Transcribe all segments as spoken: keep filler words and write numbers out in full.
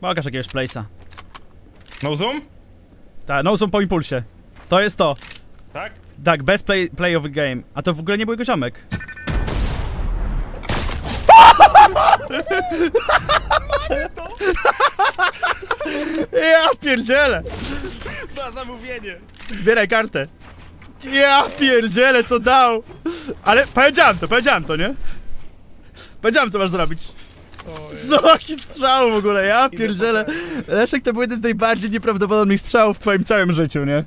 Pokaż jakiegoś place'a. No zoom? Tak, no zoom po impulsie. To jest to. Tak? Tak, best play, play of the game. A to w ogóle nie był jego ziomek. Ja pierdzielę. Na zamówienie. Zbieraj kartę. Ja pierdzielę, co dał. Ale powiedziałem to, powiedziałem to, nie? Powiedziałem, co masz zrobić. Zoki strzał w ogóle, ja pierdzielę. Leszek to był jeden z najbardziej nieprawdopodobnych strzałów w twoim całym życiu, nie?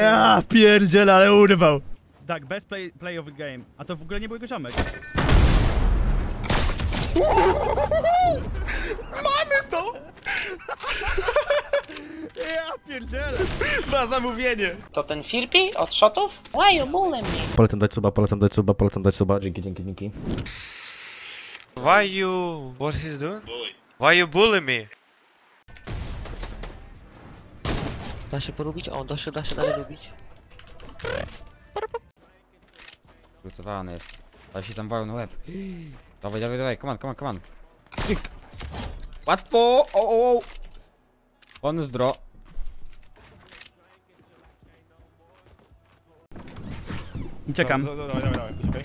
Ja pierdzielę, ale urwał. Tak, best play, play of the game. A to w ogóle nie był jego ziomek. Mamy to! Ja pierdzielę! Na zamówienie! To ten Firpi od shotów? Why you bullying me? Polecam dać suba, polecam dać suba, polecam dać suba. Dzięki, dzięki, dzięki. Why you... what he's doing? Bully. Why you bullying me? Da się porobić? O, da się, da się dalej robić. Zrzucowany jest. Ale się tam walą na łeb. Dawaj, dawaj, dawaj, come on, come on, come on. Łatwo! O, o, o. On zdro. Uciekam. Dawaj, dawaj, dawaj, okay.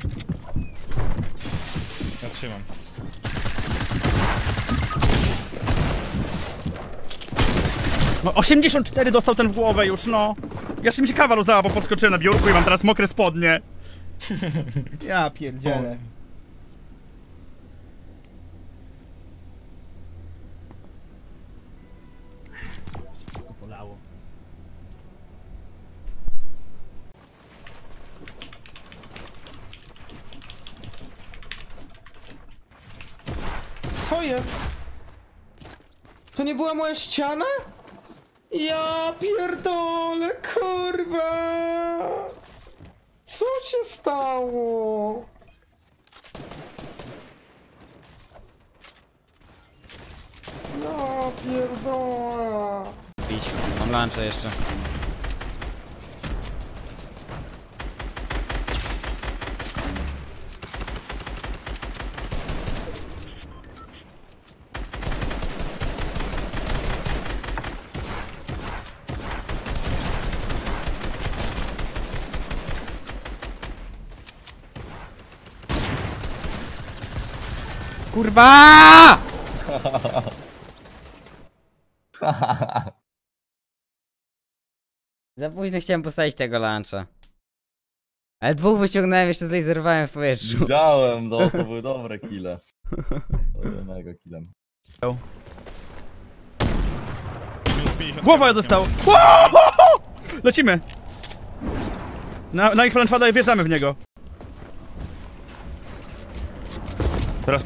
Ja trzymam. No osiemdziesiąt cztery dostał ten w głowę już, no. Jeszcze mi się kawa rozdała, bo podskoczyłem na biurku i mam teraz mokre spodnie. Ja pierdzielę. Co jest? To nie była moja ściana? Ja pierdolę, kurwa! Co się stało? Ja pierdolę! Bić, mam luncha jeszcze. Kurwa! Za późno chciałem postawić tego luncha. Ale dwóch wyciągnąłem, jeszcze zlaserowałem w powietrzu. Widziałem, no to były dobre kille. To były mega killem. Głowa dostał! Lecimy! Na, na ich lunchpada i wjeżdżamy w niego. Teraz...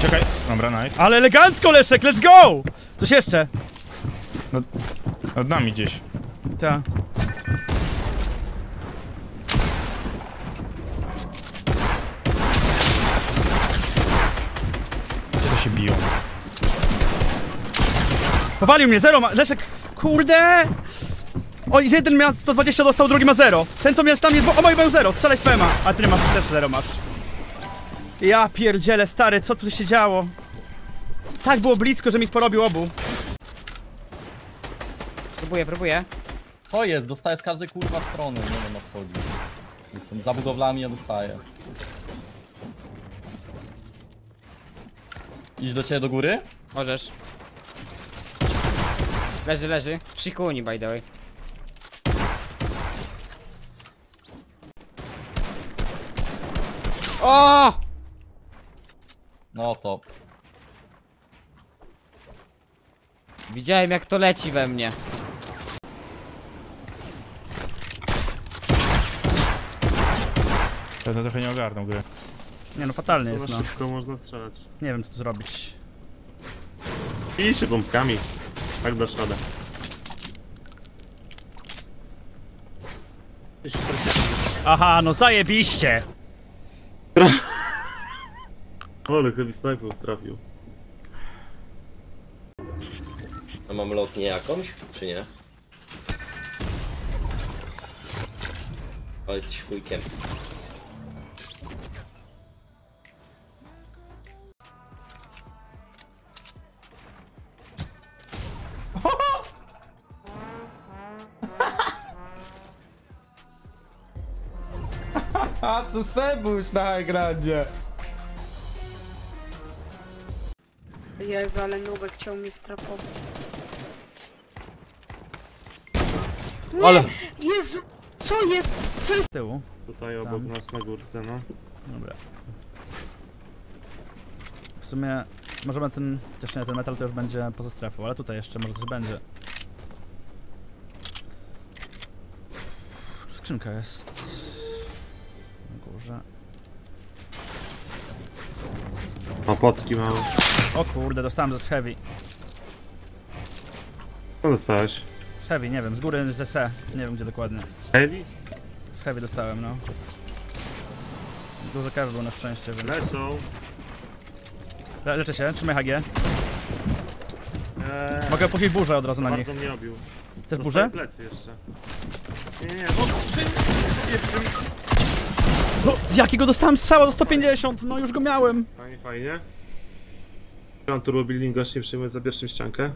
Czekaj, dobra, nice. Ale elegancko, Leszek, let's go! Coś jeszcze? No, nad nami gdzieś. Tak. Gdzie to się biją? Powalił mnie, zero ma... Leszek, kurde! O, jeden miał sto dwadzieścia, dostał, drugi ma zero. Ten, co miał tam jest... O, mają zero, strzelaj z P M a. A ty nie masz, też zero masz. Ja pierdzielę, stary, co tu się działo? Tak było blisko, że mi porobił obu. Próbuję, próbuję. Co jest? Dostaję z każdej kurwa strony, nie wiem, na schodzi. Jestem za budowlami, ja dostaję. Idź do ciebie do góry? Możesz. Leży, leży. Shikuni, by the way. O! No top. Widziałem, jak to leci we mnie. Ja to trochę nie ogarnął gry. Nie no, fatalnie jest, no. Szybko można strzelać. Nie wiem, co tu zrobić. I się bombkami. Tak do szkoda. Aha, no zajebiście! Ale heavy sniper strafił. A mam lotnię jakąś, czy nie? O, jesteś chujkiem. A to Sebuś na ekranie. Jezu, ale nubek chciał mnie strapować. Nie, ale... Jezu, co jest? Co jest? Tyłu. Tutaj obok tam. Nas na górce, no. Dobra. W sumie możemy ten... Chociaż nie, ten metal to już będzie poza strefą, ale tutaj jeszcze może coś będzie. Tu skrzynka jest. Na górze. O, potki mam. O kurde, dostałem z heavy. Co dostałeś? Z heavy, nie wiem, z góry z S E, nie wiem gdzie dokładnie. Heavy? Z heavy dostałem, no. Dużo kawy było na szczęście, więc... Lecą. Le leczę się, trzymaj H G. Eee... Mogę puścić burzę od razu na nich. Bardzo mnie obił. Chcesz burzę? Plecy jeszcze. Nie, nie, nie, bo... No, jakiego dostałem strzała do sto pięćdziesiąt, no już go miałem. Fajnie, fajnie. Mam turbo building, gość nie przyjmuję za pierwszą ściankę.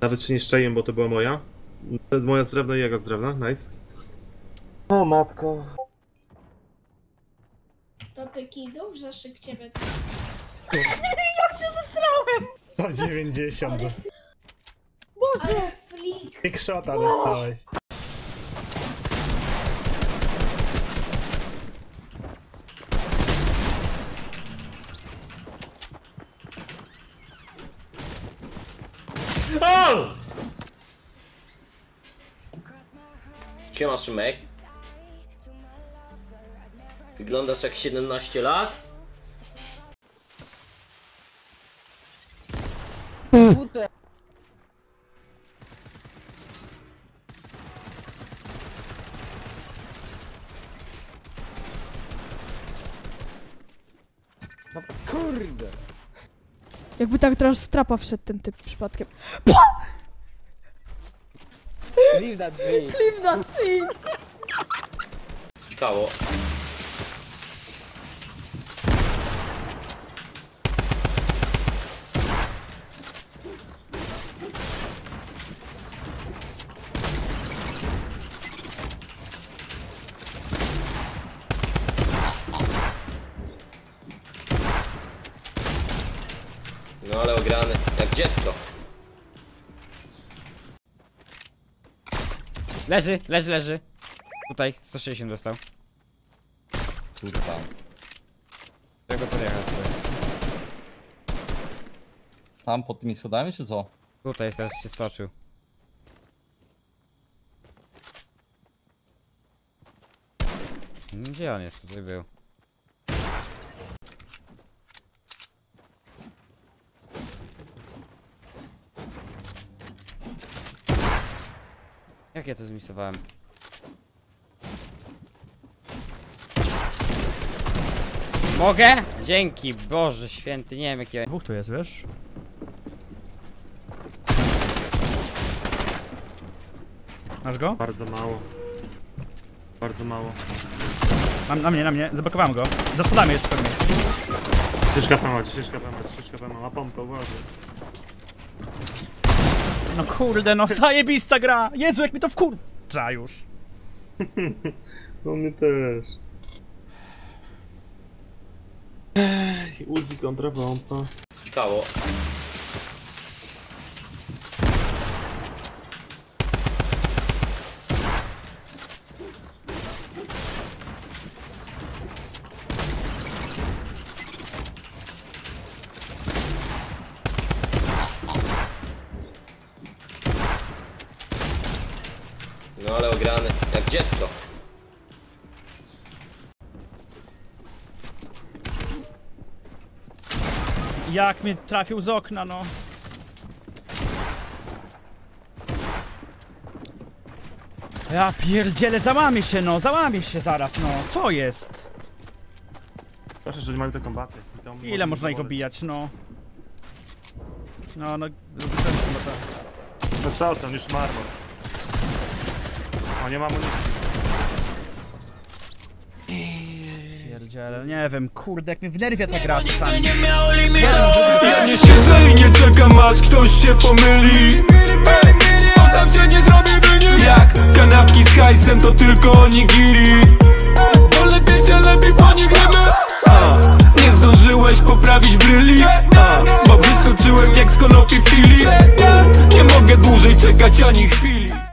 Nawet się nie szczaiłem, bo to była moja. Moja z drewna i jego z drewna, nice. O matko. To ty kidów, że szyk ciebie... Jak się zesrałem! sto dziewięćdziesiąt dostałem. Boże! Ale flik! Big shota dostałeś. Siema Szymek. Wyglądasz jak siedemnaście lat? Kurde. Kurde. Jakby tak teraz z trapa wszedł ten typ przypadkiem. Leave that thing! Leave that thing! Ciekawo. No ale ograny, jak dziecko. Leży, leży, leży. Tutaj, sto sześćdziesiąt dostał. Kurwa. Czego podjechał tutaj? Tam pod tymi schodami, czy co? Tutaj teraz się stoczył. Gdzie on jest? Tutaj był. Jak ja to zmisowałem? Mogę? Dzięki, Boże święty, nie wiem jakie... Dwóch tu jest, wiesz? Masz go? Bardzo mało. Bardzo mało. Na, na mnie, na mnie, zablokowałem go. Za schodami jest pewnie. Ciężka pomoc, ciężka pomoc, ciężka pomoc, a pompę, uważaj. No kurde, no zajebista gra! Jezu, jak mi to wkurcza już! No mnie też. Ech, Uzi kontra pompa. Ciekało. No ale ograny, jak dziecko. Jak mnie trafił z okna, no. Ja pierdzielę, załamie się, no, załamie się zaraz, no, co jest? Proszę, że nie mamy te kombaty. Ile można ich obijać, no. No, no, robię ten kombat. No co tam, już marmor. O, nie mam nic. pierdziele, nie wiem, kurde, jak mnie wnerwia ta gra czasami. Ja nie siedzę i nie czekam, aż ktoś się pomyli. On sam się nie zrobi wynik. Jak kanapki z hajsem to tylko nigiri. To lepiej się lepiej po nich rymy. A, nie zdążyłeś poprawić bryli. A, bo wyskoczyłem jak z konopi w chwili. Nie mogę dłużej czekać ani chwili.